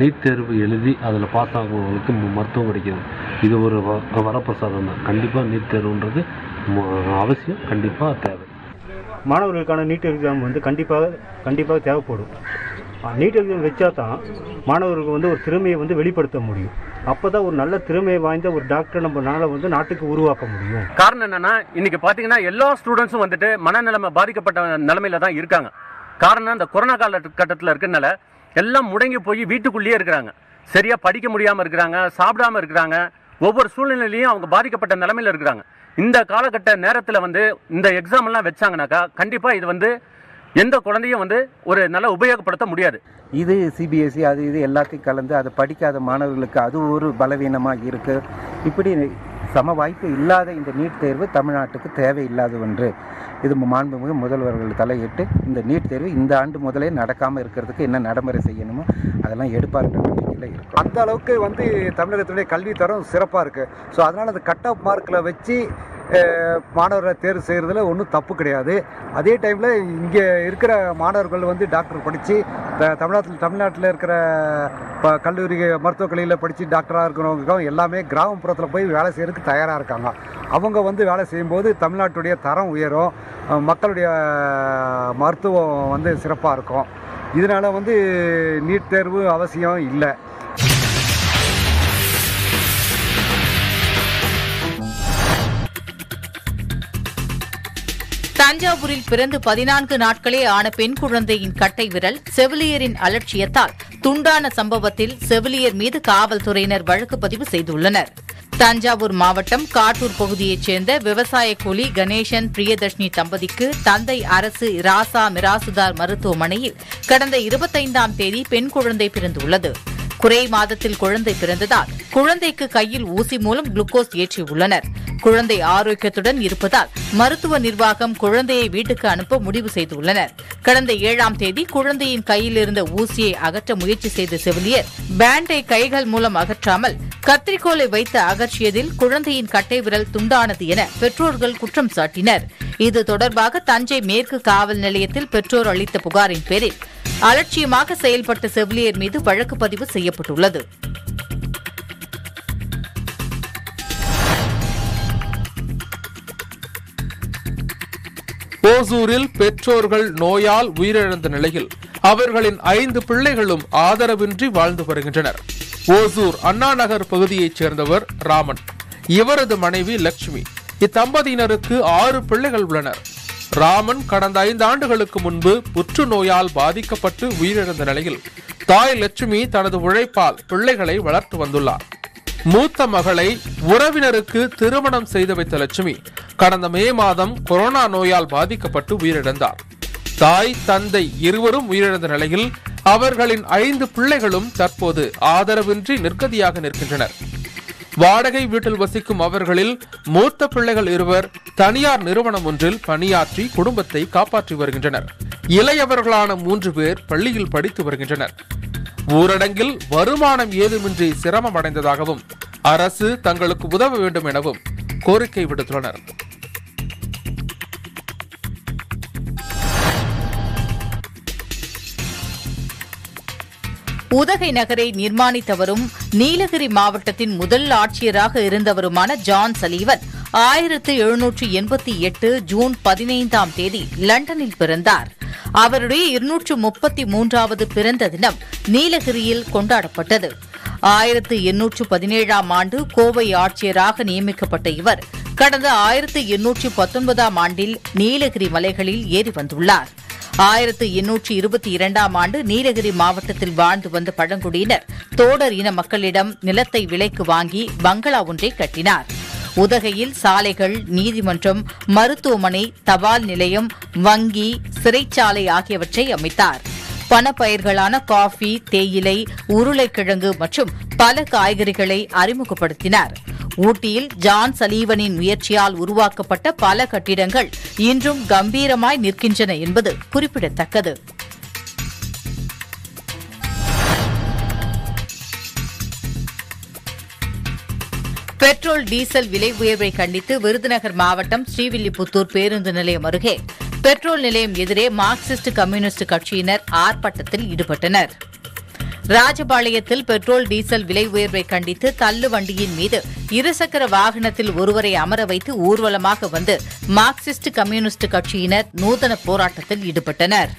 நீட் தேர்வு எழுதி அதில் பாஸ் ஆகிறவங்களுக்கு மருத்துவம் கிடைக்கிது. இது ஒரு வரப்பிரசாதம் தான். கண்டிப்பாக நீட் தேர்வுன்றது அவசியம், கண்டிப்பாக தேவை. மாணவர்களுக்கான நீட் எக்ஸாம் வந்து கண்டிப்பாக தேவைப்படும். நீட் எக்ஸாம் வச்சா தான் மாணவர்களுக்கு வந்து ஒரு திறமையை வந்து வெளிப்படுத்த முடியும். அப்போ தான் ஒரு நல்ல திறமையை வாய்ந்த ஒரு டாக்டர் நம்மளால வந்து நாட்டுக்கு உருவாக்க முடியும். காரணம் என்னன்னா, இன்னைக்கு பார்த்தீங்கன்னா எல்லா ஸ்டூடெண்ட்ஸும் வந்துட்டு மனநிலைமை பாதிக்கப்பட்ட நிலைமையில தான் இருக்காங்க. காரணம் இந்த கொரோனா காலகட்டத்தில் இருக்கிறனால எல்லாம் முடங்கி போய் வீட்டுக்குள்ளேயே இருக்கிறாங்க. சரியா படிக்க முடியாமல் இருக்கிறாங்க, சாப்பிடாம இருக்கிறாங்க. ஒவ்வொரு சூழ்நிலையிலையும் அவங்க பாதிக்கப்பட்ட நிலைமையில இருக்கிறாங்க. இந்த காலகட்ட நேரத்தில் வந்து இந்த எக்ஸாம் எல்லாம் வச்சாங்கனாக்கா கண்டிப்பாக இது வந்து எந்த குழந்தையும் வந்து ஒரு நல்ல உபயோகப்படுத்த முடியாது. இது சிபிஎஸ்சி அது இது எல்லாத்தையும் கலந்து அதை படிக்காத மாணவர்களுக்கு அது ஒரு பலவீனமாக இருக்குது. இப்படி சம வாய்ப்பு இல்லாத இந்த நீட் தேர்வு தமிழ்நாட்டுக்கு தேவையில்லாத ஒன்று. இது மாண்புமிகு முதல்வர்கள் தலையிட்டு இந்த நீட் தேர்வு இந்த ஆண்டு முதலே நடக்காமல் இருக்கிறதுக்கு என்ன நடைமுறை செய்யணுமோ அதெல்லாம் எடுப்பார்கள் நம்பிக்கையில் இருக்குது. அந்த அளவுக்கு வந்து தமிழகத்துடைய கல்வித்தரம் சிறப்பாக இருக்குது. ஸோ அதனால் அந்த கட் ஆஃப் மார்க்கில் வச்சு மாணவர்களை தேர்வு செய்கிறதுல ஒன்றும் தப்பு கிடையாது. அதே டைமில் இங்கே இருக்கிற மாணவர்கள் வந்து டாக்டர் படித்து தமிழ்நாட்டில் இருக்கிற கல்லூரி மருத்துவக் கல்லூரியில் படித்து டாக்டராக இருக்கிறவங்களுக்கும் எல்லாமே கிராமப்புறத்தில் போய் வேலை செய்கிறதுக்கு தயாராக இருக்காங்க. அவங்க வந்து வேலை செய்யும்போது தமிழ்நாட்டுடைய தரம் உயரும், மக்களுடைய மருத்துவம் வந்து சிறப்பாக இருக்கும். இதனால் வந்து நீட் தேர்வு அவசியம் இல்லை. தஞ்சாவூரில் பிறந்து 14 நாட்களே ஆன பெண் குழந்தையின் கட்டை விரல் செவிலியரின் அலட்சியத்தால் துண்டான சம்பவத்தில் செவிலியர் மீது காவல்துறையினர் வழக்கு பதிவு செய்துள்ளனர். தஞ்சாவூர் மாவட்டம் காட்டூர் பகுதியைச் சேர்ந்த விவசாய கூலி கணேசன், பிரியதர்ஷினி தம்பதிக்கு தந்தை அரசு ராசா மிராசுதார் மருத்துவமனையில் கடந்த 25ஆம் தேதி பெண் குழந்தை பிறந்துள்ளது. குறை மாதத்தில் குழந்தை பிறந்ததால் குழந்தைக்கு கையில் ஊசி மூலம் குளுக்கோஸ் ஏற்றியுள்ளனர். குழந்தை ஆரோக்கியத்துடன் இருப்பதால் மருத்துவ நிர்வாகம் குழந்தையை வீட்டுக்கு அனுப்ப முடிவு செய்துள்ளனர். கடந்த 7ஆம் தேதி குழந்தையின் கையில் இருந்த ஊசியை அகற்ற முயற்சி செய்த செவிலியர் பேண்டை கைகள் மூலம் அகற்றாமல் கத்திரிக்கோலை வைத்து அகற்றியதில் குழந்தையின் கட்டை விரல் துண்டானது என பெற்றோர்கள் குற்றம் சாட்டினர். இது தொடர்பாக தஞ்சை மேற்கு காவல் நிலையத்தில் பெற்றோர் அளித்த புகாரின் பேரில் அலட்சியமாக செயல்பட்ட செவிலியர் மீது வழக்கு பதிவு செய்யப்பட்டுள்ளது. ஓசூரில் பெற்றோர்கள் நோயால் உயிரிழந்த நிலையில் அவர்களின் 5 பிள்ளைகளும் ஆதரவின்றி வாழ்ந்து வருகின்றனர். ஓசூர் அண்ணா நகர் பகுதியைச் சேர்ந்தவர் ராமன், இவரது மனைவி லட்சுமி. இத்தம்பதியினருக்கு 6 பிள்ளைகள் உள்ளனர். ராமன் கடந்த 5 ஆண்டுகளுக்கு முன்பு புற்றுநோயால் பாதிக்கப்பட்டு உயிரிழந்த நிலையில் தாய் லட்சுமி தனது உழைப்பால் பிள்ளைகளை வளர்த்து வந்துள்ளார். மூத்த மகளை உறவினருக்கு திருமணம் செய்து வைத்த லட்சுமி கடந்த மே மாதம் கொரோனா நோயால் பாதிக்கப்பட்டு உயிரிழந்தார். தாய் தந்தை இருவரும் உயிரிழந்த நிலையில் அவர்களின் 5 பிள்ளைகளும் தற்போது ஆதரவின்றி நிர்கதியாக நிற்கின்றனர். வாடகை வீட்டில் வசிக்கும் அவர்களில் மூத்த பிள்ளைகள் இருவர் தனியார் நிறுவனம் ஒன்றில் பணியாற்றி குடும்பத்தை காப்பாற்றி வருகின்றனர். இளையவர்களான 3 பேர் பள்ளியில் படித்து வருகின்றனர். ஊரடங்கில் வருமானம் ஏதுமின்றி சிரமம் அடைந்ததாகவும் அரசு தங்களுக்கு உதவ வேண்டும் எனவும் கோரிக்கை விடுத்துள்ளனர். உதகை நகரை நிர்மாணித்தவரும் நீலகிரி மாவட்டத்தின் முதல் ஆட்சியராக இருந்தவருமான ஜான் சலீவன் 1788 ஜூன் 15ஆம் தேதி லண்டனில் பிறந்தார். அவருடைய 233வது பிறந்த தினம் நீலகிரியில் கொண்டாடப்பட்டது. 1817ஆம் ஆண்டு கோவை ஆட்சியராக நியமிக்கப்பட்ட இவர் கடந்த 1819ஆம் ஆண்டில் நீலகிரி மலைகளில் ஏறி வந்துள்ளார். 1822ஆம் ஆண்டு நீலகிரி மாவட்டத்தில் வாழ்ந்து வந்த பழங்குடியினர் தோடர் இன மக்களிடம் நிலத்தை விலைக்கு வாங்கி பங்களா ஒன்றை கட்டினார். உதகையில் சாலைகள், நீதிமன்றம், மருத்துவமனை, தபால் நிலையம், வங்கி, சிறைச்சாலை ஆகியவற்றை அமைத்தார். பணப்பயிர்களான காஃபி, தேயிலை, உருளைக்கிழங்கு மற்றும் பல காய்கறிகளை அறிமுகப்படுத்தினார். ஊட்டியில் ஜான் சலீவனின் முயற்சியால் உருவாக்கப்பட்ட பல கட்டிடங்கள் இன்றும் கம்பீரமாய் நிற்கின்றன என்பது குறிப்பிடத்தக்கது. பெட்ரோல், டீசல் விலை உயர்வை கண்டித்து விருதுநகர் மாவட்டம் ஸ்ரீவில்லிபுத்தூர் பேருந்து நிலையம் அருகே பெட்ரோல் நிலையம் எதிரே மார்க்சிஸ்ட் கம்யூனிஸ்ட் கட்சியினர் ஆர்ப்பாட்டத்தில் ஈடுபட்டனர். ராஜபாளையத்தில் பெட்ரோல் டீசல் விலை உயர்வை கண்டித்து தள்ளு வண்டியின் மீது இருசக்கர வாகனத்தில் ஒருவரை அமர வைத்து ஊர்வலமாக வந்து மார்க்சிஸ்ட் கம்யூனிஸ்ட் கட்சியினர் நூதன போராட்டத்தில் ஈடுபட்டனர்.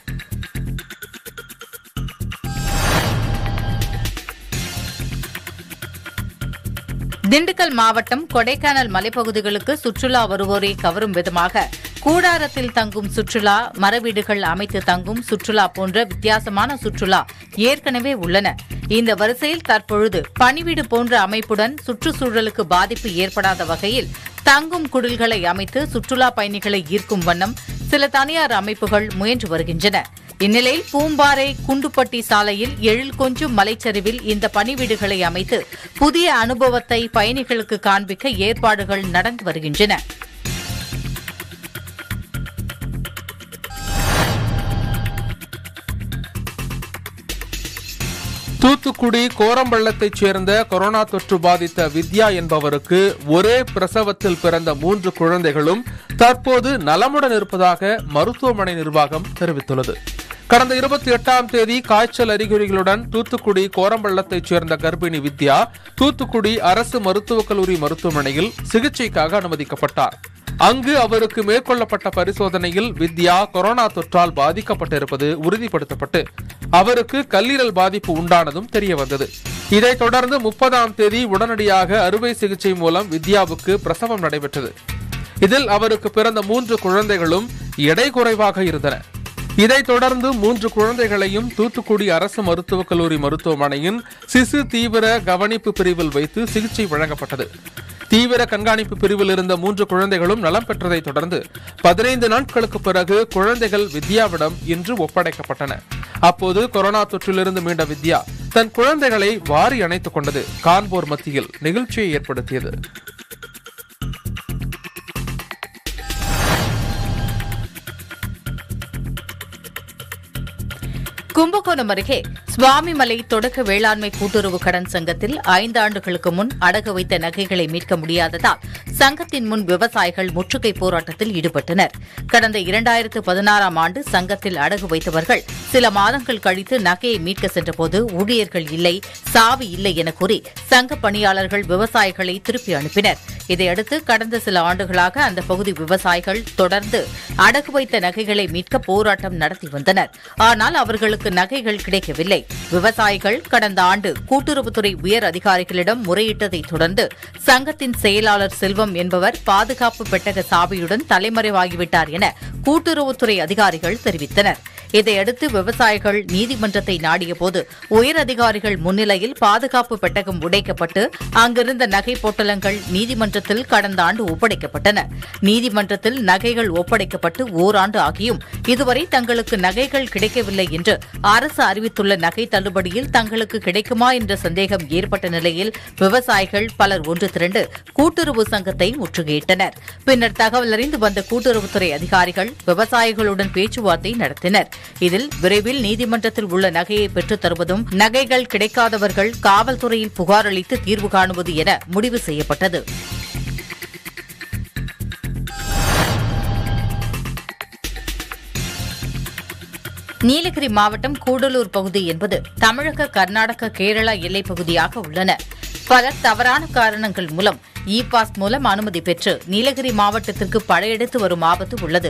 திண்டுக்கல் மாவட்டம் கொடைக்கானல் மலைப்பகுதிகளுக்கு சுற்றுலா வருவோரை கவரும் விதமாக கூடாரத்தில் தங்கும் சுற்றுலா, மரவீடுகள் அமைத்து தங்கும் சுற்றுலா போன்ற வித்தியாசமான சுற்றுலா ஏற்கனவே உள்ளன. இந்த வரிசையில் தற்பொழுது பணிவீடு போன்ற அமைப்புடன் சுற்றுச்சூழலுக்கு பாதிப்பு ஏற்படாத வகையில் தங்கும் குடில்களை அமைத்து சுற்றுலா பயணிகளை ஈர்க்கும் வண்ணம் சில தனியார் அமைப்புகள் முயன்று வருகின்றன. இந்நிலையில் பூம்பாறை குண்டுப்பட்டி சாலையில் எழில் கொஞ்சும் மலைச்சரிவில் இந்த பணிவீடுகளை அமைத்து புதிய அனுபவத்தை பயணிகளுக்கு காண்பிக்க ஏற்பாடுகள் நடந்து வருகின்றன. தூத்துக்குடி கோரம்பள்ளத்தைச் சேர்ந்த கொரோனா தொற்று பாதித்த வித்யா என்பவருக்கு ஒரே பிரசவத்தில் பிறந்த 3 குழந்தைகளும் தற்போது நலமுடன் இருப்பதாக மருத்துவமனை நிர்வாகம் தெரிவித்துள்ளது. கடந்த 28ஆம் தேதி காய்ச்சல் அறிகுறிகளுடன் தூத்துக்குடி கோரம்பள்ளத்தைச் சேர்ந்த கர்ப்பிணி வித்யா தூத்துக்குடி அரசு மருத்துவக் கல்லூரி மருத்துவமனையில் சிகிச்சைக்காக அனுமதிக்கப்பட்டார். அங்கு அவருக்கு மேற்கொள்ளப்பட்ட பரிசோதனையில் வித்யா கொரோனா தொற்றால் பாதிக்கப்பட்டிருப்பது உறுதிப்படுத்தப்பட்டு அவருக்கு கல்லீரல் பாதிப்பு உண்டானதும் தெரியவந்தது. இதைத் தொடர்ந்து 30ஆம் தேதி உடனடியாக அறுவை சிகிச்சை மூலம் வித்யாவுக்கு பிரசவம் நடைபெற்றது. இதில் அவருக்கு பிறந்த 3 குழந்தைகளும் எடை குறைவாக இருந்தன. இதைத் தொடர்ந்து 3 குழந்தைகளையும் தூத்துக்குடி அரசு மருத்துவக் கல்லூரி மருத்துவமனையின் சிசு தீவிர கவனிப்பு பிரிவில் வைத்து சிகிச்சை வழங்கப்பட்டது. தீவிர கண்காணிப்பு பிரிவில் இருந்த 3 குழந்தைகளும் நலம் பெற்றதை தொடர்ந்து 15 நாட்களுக்கு பிறகு குழந்தைகள் வித்யாவிடம் இன்று ஒப்படைக்கப்பட்டன. அப்போது கொரோனா தொற்றிலிருந்து மீண்ட வித்யா தன் குழந்தைகளை வாரி அணைத்துக் கொண்டது காண்போர் மத்தியில் நெகிழ்ச்சியை ஏற்படுத்தியது. கும்பகோணம் அருகே சுவாமிமலை தொடக்க வேளாண்மை கூட்டுறவு கடன் சங்கத்தில் 5 ஆண்டுகளுக்கு முன் அடகு வைத்த நகைகளை மீட்க முடியாததால் சங்கத்தின் முன் விவசாயிகள் முற்றுகை போராட்டத்தில் ஈடுபட்டனர். கடந்த 2016 ஆம் ஆண்டு சங்கத்தில் அடகு வைத்தவர்கள் சில மாதங்கள் கழித்து நகையை மீட்க சென்றபோது ஊழியர்கள் இல்லை, சாவி இல்லை என கூறி சங்க பணியாளர்கள் விவசாயிகளை திருப்பி அனுப்பினர். இதையடுத்து கடந்த சில ஆண்டுகளாக அந்த பகுதி விவசாயிகள் தொடர்ந்து அடகு வைத்த நகைகளை மீட்க போராட்டம் நடத்தி வந்தனர். ஆனால் அவர்களுக்கு நகைகள் கிடைக்கவில்லை. விவசாயிகள் கடந்த ஆண்டு கூட்டுறவுத்துறை உயர் அதிகாரிகளிடம் முறையிட்டதை தொடர்ந்து சங்கத்தின் செயலாளர் செல்வம் என்பவர் பாதுகாப்பு பெட்டக சாவியுடன் தலைமறைவாகிவிட்டார் என கூட்டுறவுத்துறை அதிகாரிகள் தெரிவித்தனர். இதையடுத்து விவசாயிகள் நீதிமன்றத்தை நாடியபோது உயர் அதிகாரிகள் முன்னிலையில் பாதுகாப்பு பெட்டகம் உடைக்கப்பட்டு அங்கிருந்த நகை பொட்டலங்கள் நீதிமன்றத்தில் கடந்த ஆண்டு ஒப்படைக்கப்பட்டன. நீதிமன்றத்தில் நகைகள் ஒப்படைக்கப்பட்டு ஓராண்டு ஆகியும் இதுவரை தங்களுக்கு நகைகள் கிடைக்கவில்லை என்று அரசு அறிவித்துள்ள நகை தள்ளுபடியில் தங்களுக்கு கிடைக்குமா என்ற சந்தேகம் ஏற்பட்ட நிலையில் விவசாயிகள் பலர் ஒன்று திரண்டு கூட்டுறவு சங்கத்தை முற்றுகையிட்டனர். பின்னர் தகவலறிந்து வந்த கூட்டுறவுத்துறை அதிகாரிகள் விவசாயிகளுடன் பேச்சுவார்த்தை நடத்தினர். இதில் விரைவில் நீதிமன்றத்தில் உள்ள நகையை பெற்றுத் தருவதும் நகைகள் கிடைக்காதவர்கள் காவல்துறையில் புகார் அளித்து தீர்வு காணுவது என முடிவு செய்யப்பட்டது. நீலகிரி மாவட்டம் கூடலூர் பகுதி என்பது தமிழக, கர்நாடக, கேரளா எல்லைப் பகுதியாக உள்ளன. பல தவறான காரணங்கள் மூலம் இ பாஸ் மூலம் அனுமதி பெற்று நீலகிரி மாவட்டத்திற்கு படையெடுத்து வரும் ஆபத்து உள்ளது.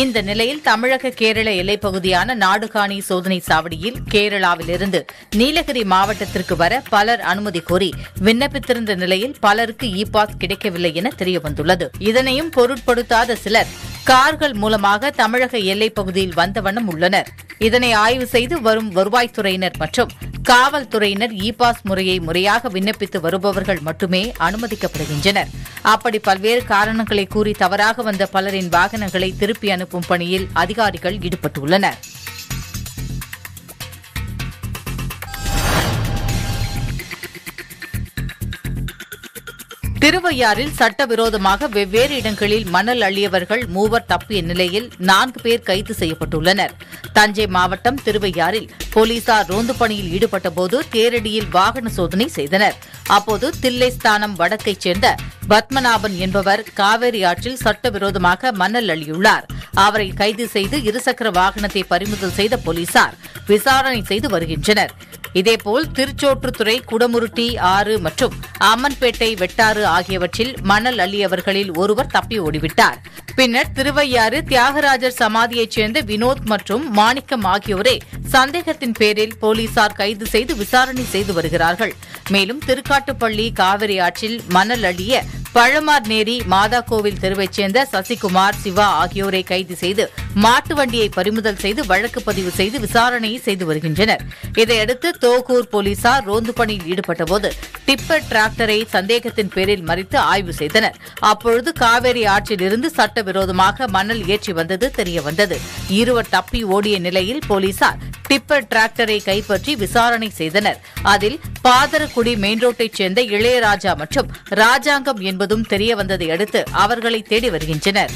இந்த நிலையில் தமிழக கேரள எல்லைப்பகுதியான நாடுகாணி சோதனை சாவடியில் கேரளாவிலிருந்து நீலகிரி மாவட்டத்திற்கு வர பலர் அனுமதி கோரி விண்ணப்பித்திருந்த நிலையில் பலருக்கு இ பாஸ் கிடைக்கவில்லை என தெரியவந்துள்ளது. இதனையும் பொருட்படுத்தாத சிலர் கார்கள் மூலமாக தமிழக எல்லைப்பகுதியில் வந்த வண்ணம் உள்ளனர். இதனை ஆய்வு செய்து வரும் வருவாய்த்துறையினர் மற்றும் காவல்துறையினர் இ பாஸ் முறையை முறையாக விண்ணப்பித்து வருபவர்கள் மட்டுமே அனுமதிக்கப்படுகின்றனர். அப்படி பல்வேறு காரணங்களை கூறி தவறாக வந்த பலரின் வாகனங்களை திருப்பி அனுப்பும் பணியில் அதிகாரிகள் ஈடுபட்டுள்ளனர். திருவையாறில் சட்டவிரோதமாக வெவ்வேறு இடங்களில் மணல் அள்ளியவர்கள் 3 தப்பிய நிலையில் 4 பேர் கைது செய்யப்பட்டுள்ளனர். தஞ்சை மாவட்டம் திருவையாறில் போலீசார் ரோந்து பணியில் ஈடுபட்டபோது தேரடியில் வாகன சோதனை செய்தனர். அப்போது தில்லைஸ்தானம் வடக்கைச் சேர்ந்த பத்மநாபன் என்பவர் காவேரி ஆற்றில் சட்டவிரோதமாக மணல் அள்ளியுள்ளார். அவரை கைது செய்து இருசக்கர வாகனத்தை பறிமுதல் செய்த போலீசார் விசாரணை செய்து வருகின்றனர். இதேபோல் திருச்சோற்றுத்துறை, குடமுருட்டி ஆறு மற்றும் அம்மன்பேட்டை வெட்டாறு ஆகியவற்றில் மணல் அள்ளியவர்களில் ஒருவர் தப்பி ஓடிவிட்டார். பின்னர் திருவையாறு தியாகராஜர் சமாதியைச் சேர்ந்த வினோத் மற்றும் மாணிக்கம் ஆகியோரை சந்தேகத்தின் பேரில் போலீசார் கைது செய்து விசாரணை செய்து வருகிறார்கள். மேலும் திருக்காட்டுப்பள்ளி காவிரி ஆற்றில் மணல் அள்ளிய பழமார்நேரி, மாதாக்கோவில் தெருவைச் சேர்ந்த சசிகுமார், சிவா ஆகியோரை கைது செய்து மாட்டு வண்டியை பறிமுதல் செய்து வழக்கு பதிவு செய்து விசாரணையை செய்து வருகின்றனர். இதையடுத்து தோகூர் போலீசார் ரோந்து பணியில் ஈடுபட்டபோது டிப்பர் டிராக்டரை சந்தேகத்தின் பேரில் மறித்து ஆய்வு செய்தனர். அப்பொழுது காவேரி ஆற்றிலிருந்து சட்டவிரோதமாக மணல் ஏற்றி வந்தது தெரியவந்தது. 2 தப்பி ஓடிய நிலையில் போலீசார் டிப்பர் டிராக்டரை கைப்பற்றி விசாரணை செய்தனர். அதில் பாதரக்குடி மெயின் ரோட்டைச் சேர்ந்த இளையராஜா மற்றும் ராஜாங்கம் என்பதும் தெரியவந்ததை அடுத்து அவர்களை தேடி வருகின்றனர்.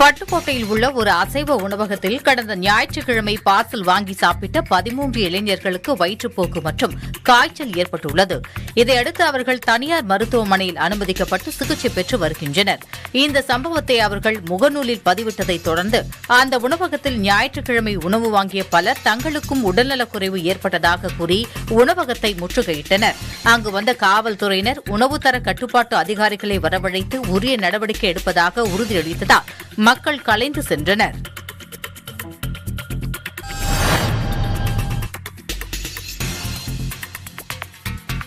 பட்டுக்கோட்டையில் உள்ள ஒரு அசைவ உணவகத்தில் கடந்த ஞாயிற்றுக்கிழமை பார்சல் வாங்கி சாப்பிட்ட 13 இளைஞர்களுக்கு வயிற்றுப்போக்கு மற்றும் காய்ச்சல் ஏற்பட்டுள்ளது. இதையடுத்து அவர்கள் தனியார் மருத்துவமனையில் அனுமதிக்கப்பட்டு சிகிச்சை பெற்று வருகின்றனர். இந்த சம்பவத்தை அவர்கள் முகநூலில் பதிவிட்டதை தொடர்ந்து அந்த உணவகத்தில் ஞாயிற்றுக்கிழமை உணவு வாங்கிய பலர் தங்களுக்கும் உடல்நலக்குறைவு ஏற்பட்டதாக கூறி உணவகத்தை முற்றுகையிட்டனர். அங்கு வந்த காவல்துறையினர் உணவுத்தர கட்டுப்பாட்டு அதிகாரிகளை வரவழைத்து உரிய நடவடிக்கை எடுப்பதாக உறுதியளித்ததால் மக்கள் கலைந்து சென்றனர்.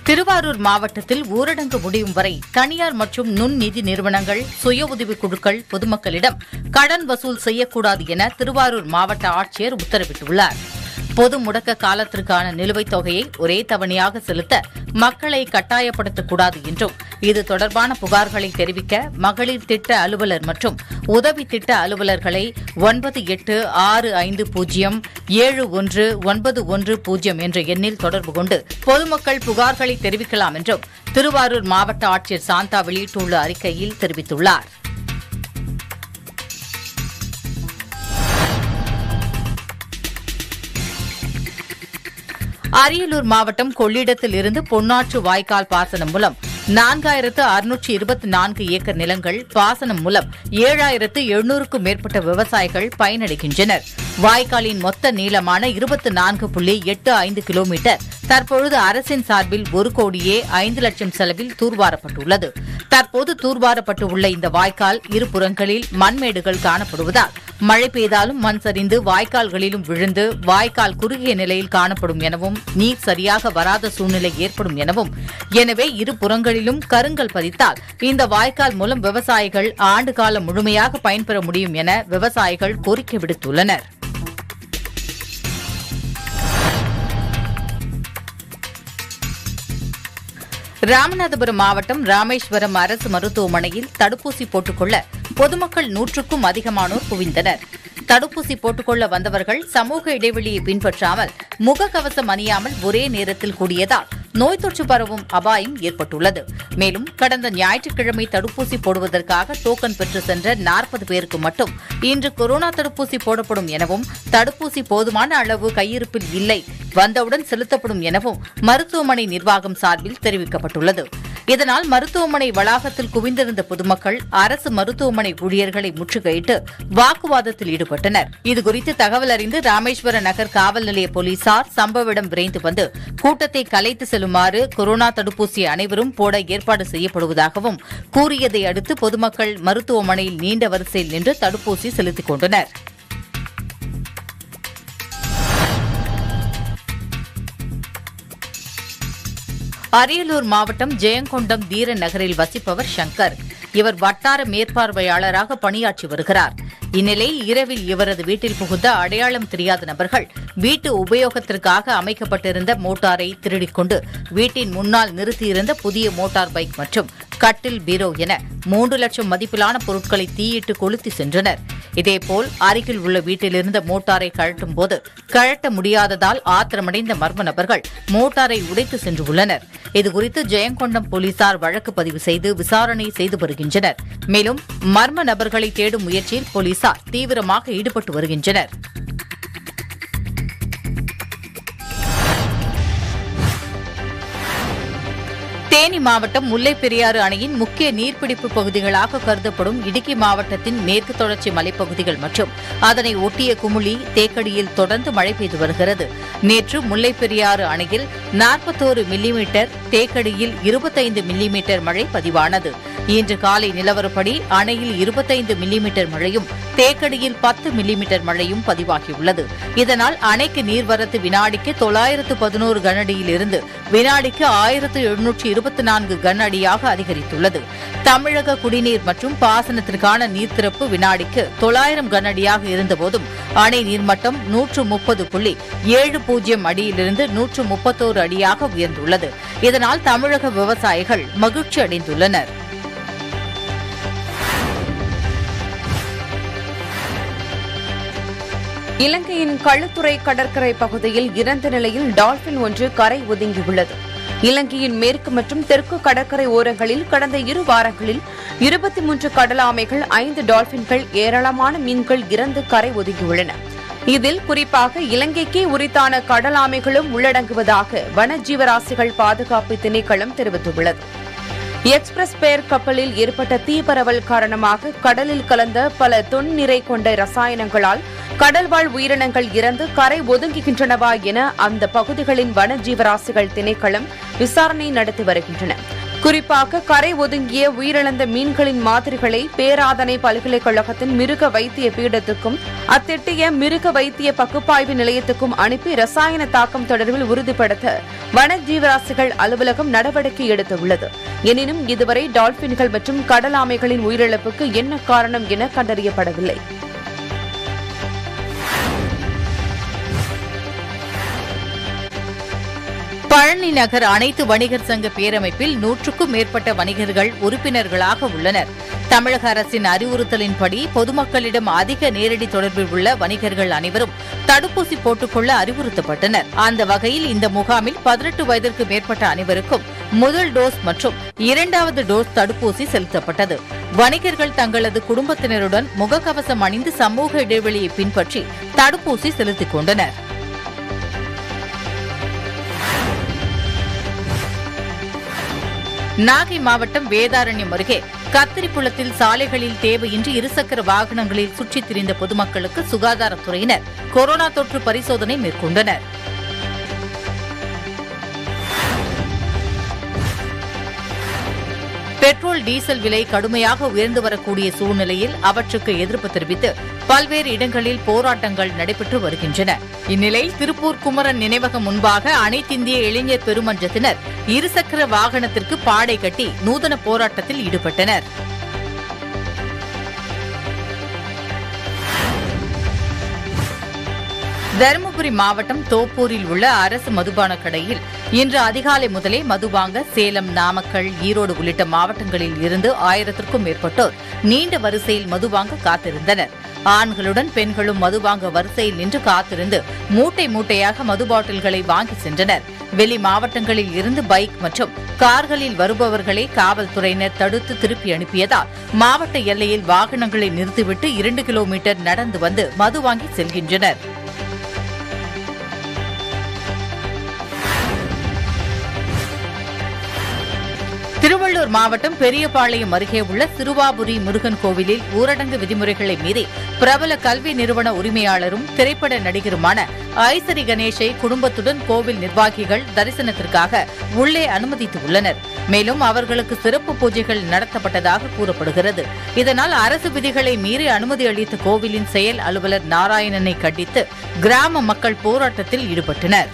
திருவாரூர் மாவட்டத்தில் ஊரடங்கு முடியும் வரை தனியார் மற்றும் நுண்நிதி நிறுவனங்கள், சுய உதவிக் குழுக்கள் பொதுமக்களிடம் கடன் வசூல் செய்யக்கூடாது என திருவாரூர் மாவட்ட ஆட்சியர் உத்தரவிட்டுள்ளார். பொது முடக்க காலத்திற்கான நிலுவைத் தொகையை ஒரே தவணையாக செலுத்த மக்களை கட்டாயப்படுத்தக்கூடாது என்றும் இது தொடர்பான புகார்களை தெரிவிக்க மகளிர் திட்ட அலுவலர் மற்றும் உதவி திட்ட அலுவலர்களை 9865071910 என்ற எண்ணில் தொடர்பு கொண்டு பொதுமக்கள் புகார்களை தெரிவிக்கலாம் என்றும் திருவாரூர் மாவட்ட ஆட்சியர் சாந்தா வெளியிட்டுள்ள அறிக்கையில் தெரிவித்துள்ளார். அரியலூர் மாவட்டம் கொள்ளிடத்தில் இருந்து பொன்னாற்று வாய்க்கால் பாசனம் மூலம் 4624 ஏக்கர் நிலங்கள் பாசனம் மூலம் 7700க்கும் மேற்பட்ட விவசாயிகள் பயனடைகின்றனர். வாய்க்காலின் மொத்த நீளமான 24.85 கிலோமீட்டர் தற்பொழுது அரசின் சார்பில் 1,05,00,000 செலவில் தூர்வாரப்பட்டுள்ளது. தற்போது தூர்வாரப்பட்டுள்ள இந்த வாய்க்கால் இருபுறங்களில் மண்மேடுகள் காணப்படுவதால் மழை பெய்தாலும் மண் சரிந்து வாய்க்கால்களிலும் விழுந்து வாய்க்கால் குறுகிய நிலையில் காணப்படும் எனவும் நீர் சரியாக வராத சூழ்நிலை ஏற்படும் எனவும், எனவே இருபுறங்களிலும் கருங்கல் பதித்தால் இந்த வாய்க்கால் மூலம் விவசாயிகள் ஆண்டுகாலம் முழுமையாக பயன்பெற முடியும் என விவசாயிகள் கோரிக்கை விடுத்துள்ளனர். ராமநாதபுரம் மாவட்டம் ராமேஸ்வரம் அரசு மருத்துவமனையில் தடுப்பூசி போட்டுக்கொள்ள பொதுமக்கள் 100க்கும் அதிகமானோர் குவிந்தனர். தடுப்பூசி போட்டுக்கொள்ள வந்தவர்கள் சமூக இடைவெளியை பின்பற்றாமல் முகக்கவசம் அணியாமல் ஒரே நேரத்தில் கூடியதால் நோய் தொற்று பரவும் அபாயம் ஏற்பட்டுள்ளது. மேலும் கடந்த ஞாயிற்றுக்கிழமை தடுப்பூசி போடுவதற்காக டோக்கன் பெற்று சென்ற 40 பேருக்கு மட்டும் இன்று கொரோனா தடுப்பூசி போடப்படும் எனவும், தடுப்பூசி போதுமான அளவு கையிருப்பில் இல்லை, வந்தவுடன் செலுத்தப்படும் எனவும் மருத்துவமனை நிர்வாகம் சார்பில் தெரிவிக்கப்பட்டுள்ளது. இதனால் மருத்துவமனை வளாகத்தில் குவிந்திருந்த பொதுமக்கள் அரசு மருத்துவமனை ஊழியர்களை முற்றுகையிட்டு வாக்குவாதத்தில் ஈடுபட்டனர். இதுகுறித்து தகவல் அறிந்து ராமேஸ்வர நகர் காவல் நிலைய போலீசார் சம்பவ இடம் விரைந்து வந்து கூட்டத்தை கலைத்து செல்லுமாறு கொரோனா தடுப்பூசி அனைவரும் போட ஏற்பாடு செய்யப்படுவதாகவும் கூறியதை அடுத்து பொதுமக்கள் மருத்துவமனையில் நீண்ட வரிசையில் நின்று தடுப்பூசி செலுத்திக் கொண்டனர். அரியலூர் மாவட்டம் ஜெயங்கொண்டம் தீரன் நகரில் வசிப்பவர் சங்கர். இவர் வட்டார மேற்பார்வையாளராக பணியாற்றி வருகிறார். இந்நிலையில் இரவில் இவரது வீட்டில் புகுந்த அடையாளம் தெரியாத நபர்கள் வீட்டு உபயோகத்திற்காக அமைக்கப்பட்டிருந்த மோட்டாரை திருடிக்கொண்டு வீட்டின் முன்னால் நிறுத்தியிருந்த புதிய மோட்டார் பைக் மற்றும் கட்டில் பீரோ என 3,00,000 மதிப்பிலான பொருட்களை தீயிட்டு கொளுத்தி சென்றனர். இதேபோல் அருகில் உள்ள வீட்டிலிருந்த மோட்டாரை கழட்டும் போது கழட்ட முடியாததால் ஆத்திரமடைந்த மர்ம நபர்கள் மோட்டாரை உடைத்து சென்றுள்ளனர். இதுகுறித்து ஜெயங்கொண்டம் போலீசார் வழக்கு பதிவு செய்து விசாரணை செய்து வருகின்றனர். மேலும் மர்ம நபர்களை தேடும் முயற்சியில் போலீசார் தீவிரமாக ஈடுபட்டு வருகின்றனர். தேனி மாவட்டம் முல்லை பெரியாறு அணையின் முக்கிய நீர்பிடிப்பு பகுதிகளாக கருதப்படும் இடுக்கி மாவட்டத்தின் மேற்கு தொடர்ச்சி மலைப்பகுதிகள் மற்றும் அதனை ஒட்டிய குமுளி, தேக்கடியில் தொடர்ந்து மழை பெய்து வருகிறது. நேற்று முல்லை பெரியாறு அணையில் 41 மில்லிமீட்டர், தேக்கடியில் 25 மில்லிமீட்டர் மழை பதிவானது. இன்று காலை நிலவரப்படி அணையில் 25 மில்லிமீட்டர் மழையும் தேக்கடியில் 10 மில்லிமீட்டர் மழையும் பதிவாகியுள்ளது. இதனால் அணைக்கு நீர்வரத்து வினாடிக்கு 911 கனஅடியிலிருந்து வினாடிக்கு 1724 கன அடியாக அதிகரித்துள்ளது. தமிழக குடிநீர் மற்றும் பாசனத்திற்கான நீர்த்திறப்பு வினாடிக்கு 900 கன அடியாக இருந்தபோதும் அணை நீர்மட்டம் 130.70 அடியிலிருந்து 131 அடியாக உயர்ந்துள்ளது. இதனால் தமிழக விவசாயிகள் மகிழ்ச்சி அடைந்துள்ளனர். இலங்கையின் களுத்துறை கடற்கரை பகுதியில் இறந்த நிலையில் டால்பின் ஒன்று கரை ஒதுங்கியுள்ளது. இலங்கையின் மேற்கு மற்றும் தெற்கு கடற்கரை ஓரங்களில் கடந்த 2 வாரங்களில் 23 கடலாமைகள், 5 டால்பின்கள், ஏராளமான மீன்கள் இறந்து கரை ஒதுங்கியுள்ளன. இதில் குறிப்பாக இலங்கைக்கே உரித்தான கடலாமைகளும் உள்ளடங்குவதாக வனஜீவராசிகள் பாதுகாப்பு திணைக்களம் தெரிவித்துள்ளது. எக்ஸ்பிரஸ் பேர் கப்பலில் ஏற்பட்ட தீப்பரவல் காரணமாக கடலில் கலந்த பல தொன் நிறை கொண்ட ரசாயனங்களால் கடல்வாழ் உயிரினங்கள் இறந்து கரை ஒதுங்குகின்றனவா என அந்த பகுதிகளின் வன ஜீவராசிகள் திணைக்களம் விசாரணை நடத்தி வருகின்றன. குறிப்பாக கரை ஒதுங்கிய உயிரிழந்த மீன்களின் மாதிரிகளை பேராதனை பல்கலைக்கழகத்தின் மிருக வைத்திய பீடத்துக்கும் அத்தெட்டிய மிருக வைத்திய பகுப்பாய்வு நிலையத்துக்கும் அனுப்பி ரசாயன தாக்கம் தொடர்பில் உறுதிப்படுத்த வன ஜீவராசிகள் அலுவலகம் நடவடிக்கை எடுத்துள்ளது. எனினும் இதுவரை டால்பின்கள் மற்றும் கடலாமைகளின் உயிரிழப்புக்கு என்ன காரணம் என கண்டறியப்படவில்லை. பழனி நகர் அனைத்து வணிகர் சங்க பேரமைப்பில் 100க்கும் மேற்பட்ட வணிகர்கள் உறுப்பினர்களாக உள்ளனர். தமிழக அரசின் அறிவுறுத்தலின்படி பொதுமக்களிடம் அதிக நேரடி தொடர்பில் உள்ள வணிகர்கள் அனைவரும் தடுப்பூசி போட்டுக்கொள்ள அறிவுறுத்தப்பட்டனர். அந்த வகையில் இந்த முகாமில் 18 வயதிற்கு மேற்பட்ட அனைவருக்கும் முதல் டோஸ் மற்றும் 2வது டோஸ் தடுப்பூசி செலுத்தப்பட்டது. வணிகர்கள் தங்களது குடும்பத்தினருடன் முகக்கவசம் அணிந்து சமூக இடைவெளியை பின்பற்றி தடுப்பூசி செலுத்திக் கொண்டனர். நாகை மாவட்டம் வேதாரண்யம் அருகே கத்திரிக்குளத்தில் சாலைகளில் தேவையின்றி இருசக்கர வாகனங்களில் சுற்றித் திரிந்த பொதுமக்களுக்கு சுகாதாரத்துறையினர் கொரோனா தொற்று பரிசோதனை மேற்கொண்டனர். பெட்ரோல் டீசல் விலை கடுமையாக உயர்ந்து வரக்கூடிய சூழ்நிலையில் அவற்றுக்கு எதிர்ப்பு தெரிவித்து பல்வேறு இடங்களில் போராட்டங்கள் நடைபெற்று வருகின்றன. இந்நிலையில் திருப்பூர் குமரன் நினைவகம் முன்பாக அனைத்திந்திய இளைஞர் பெருமன்றத்தினர் இருசக்கர வாகனத்திற்கு பாடை கட்டி நூதன போராட்டத்தில் ஈடுபட்டனர். தருமபுரி மாவட்டம் தோப்பூரில் உள்ள அரசு மதுபான கடையில் இன்று அதிகாலை முதலே மது வாங்க சேலம், நாமக்கல், ஈரோடு உள்ளிட்ட மாவட்டங்களில் இருந்து 1000க்கும் மேற்பட்டோர் நீண்ட வரிசையில் மது வாங்க காத்திருந்தனர். ஆண்களுடன் பெண்களும் மது வாங்க வரிசையில் நின்று காத்திருந்து மூட்டை மூட்டையாக மது பாட்டில்களை வாங்கி சென்றனர். வெளி மாவட்டங்களில் இருந்து பைக் மற்றும் கார்களில் வருபவர்களை காவல்துறையினர் தடுத்து திருப்பி அனுப்பியதால் மாவட்ட எல்லையில் வாகனங்களை நிறுத்திவிட்டு 2 கிலோமீட்டர் நடந்து வந்து மது வாங்கி செல்கின்றனர். திருவள்ளூர் மாவட்டம் பெரியபாளையம் அருகே உள்ள சிறுவாபுரி முருகன் கோவிலில் ஊரடங்கு விதிமுறைகளை மீறி பிரபல கல்வி நிறுவன உரிமையாளரும் திரைப்பட நடிகருமான ஐசரி கணேஷை குடும்பத்துடன் கோவில் நிர்வாகிகள் தரிசனத்திற்காக உள்ளே அனுமதித்துள்ளனர். மேலும் அவர்களுக்கு சிறப்பு பூஜைகள் நடத்தப்பட்டதாக கூறப்படுகிறது. இதனால் அரசு விதிகளை மீறி அனுமதி அளித்த கோவிலின் செயல் அலுவலர் நாராயணனை கண்டித்து கிராம மக்கள் போராட்டத்தில் ஈடுபட்டனர்.